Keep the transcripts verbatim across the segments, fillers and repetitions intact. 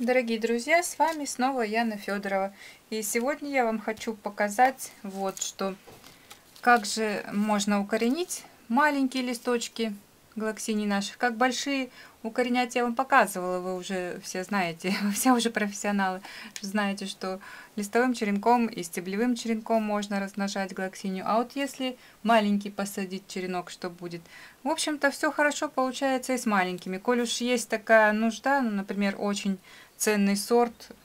Дорогие друзья, с вами снова Яна Федорова. И сегодня я вам хочу показать вот что. Как же можно укоренить маленькие листочки глоксиний наших. Как большие укоренять я вам показывала. Вы уже все знаете, вы все уже профессионалы. Знаете, что листовым черенком и стеблевым черенком можно размножать глоксинию. А вот если маленький посадить черенок, что будет? В общем-то, все хорошо получается и с маленькими. Коль уж есть такая нужда, ну, например, очень ценный сорт,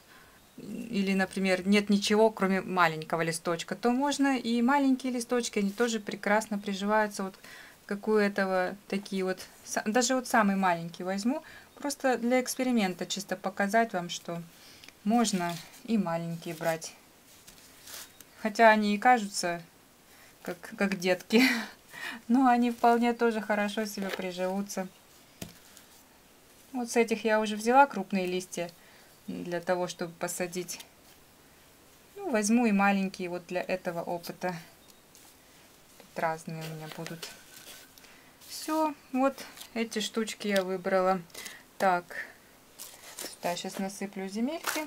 или, например, нет ничего, кроме маленького листочка, то можно и маленькие листочки, они тоже прекрасно приживаются. Вот как у этого, такие вот, даже вот самый маленький возьму, просто для эксперимента, чисто показать вам, что можно и маленькие брать. Хотя они и кажутся как, как детки, но они вполне тоже хорошо себе приживутся. Вот с этих я уже взяла крупные листья для того, чтобы посадить. Ну, возьму и маленькие вот для этого опыта. Тут разные у меня будут. Все, вот эти штучки я выбрала. Так, сюда сейчас насыплю земельки.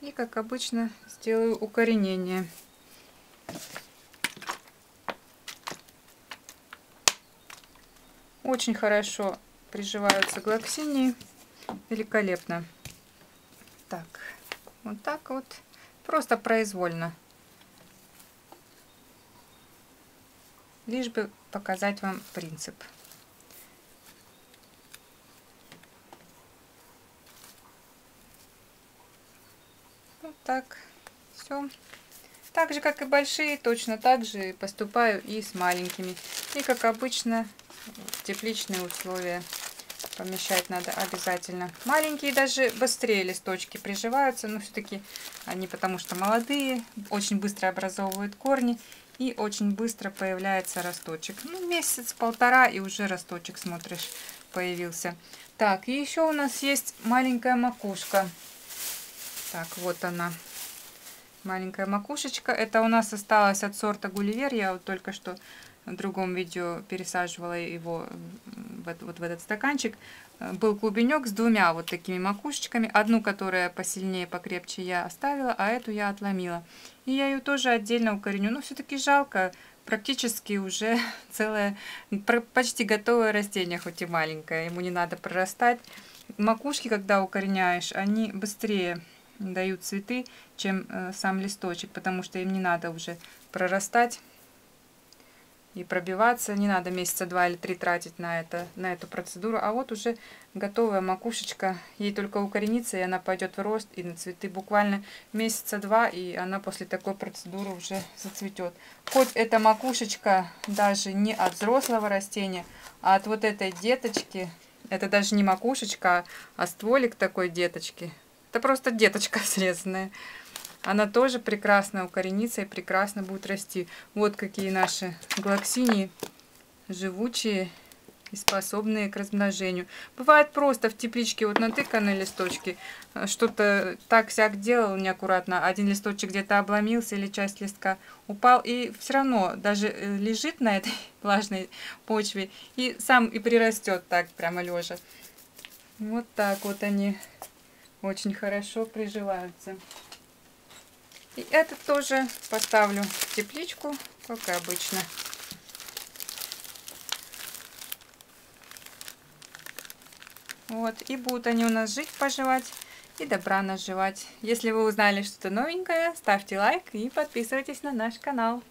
И, как обычно, сделаю укоренение. Очень хорошо приживаются глоксинии. Великолепно. Так, вот так вот. Просто произвольно. Лишь бы показать вам принцип. Вот так. Все. Так же, как и большие, точно так же поступаю и с маленькими. И, как обычно, в тепличные условия помещать надо обязательно. Маленькие даже быстрее листочки приживаются, но все-таки они, потому что молодые, очень быстро образовывают корни и очень быстро появляется росточек. Ну, месяц-полтора и уже росточек, смотришь, появился. Так, и еще у нас есть маленькая макушка. Так, вот она. Маленькая макушечка. Это у нас осталось от сорта Гулливер. Я вот только что в другом видео пересаживала его вот в этот стаканчик. Был клубенек с двумя вот такими макушечками. Одну, которая посильнее, покрепче, я оставила, а эту я отломила. И я ее тоже отдельно укореню. Но все-таки жалко. Практически уже целое, почти готовое растение, хоть и маленькое. Ему не надо прорастать. Макушки, когда укореняешь, они быстрее дают цветы, чем сам листочек, потому что им не надо уже прорастать и пробиваться, не надо месяца два или три тратить на это, на эту процедуру. А вот уже готовая макушечка, ей только укорениться, и она пойдет в рост и на цветы буквально месяца два, и она после такой процедуры уже зацветет. Хоть эта макушечка даже не от взрослого растения, а от вот этой деточки, это даже не макушечка, а стволик такой деточки. Это просто деточка срезанная. Она тоже прекрасно укоренится и прекрасно будет расти. Вот какие наши глоксинии живучие и способные к размножению. Бывает просто в тепличке вот натыканы листочки. Что-то так-сяк делал неаккуратно. Один листочек где-то обломился или часть листка упал. И все равно даже лежит на этой влажной почве. И сам и прирастет так прямо лежа. Вот так вот они очень хорошо приживаются. И этот тоже поставлю в тепличку, как и обычно. Вот, и будут они у нас жить, поживать и добра наживать. Если вы узнали что-то новенькое, ставьте лайк и подписывайтесь на наш канал.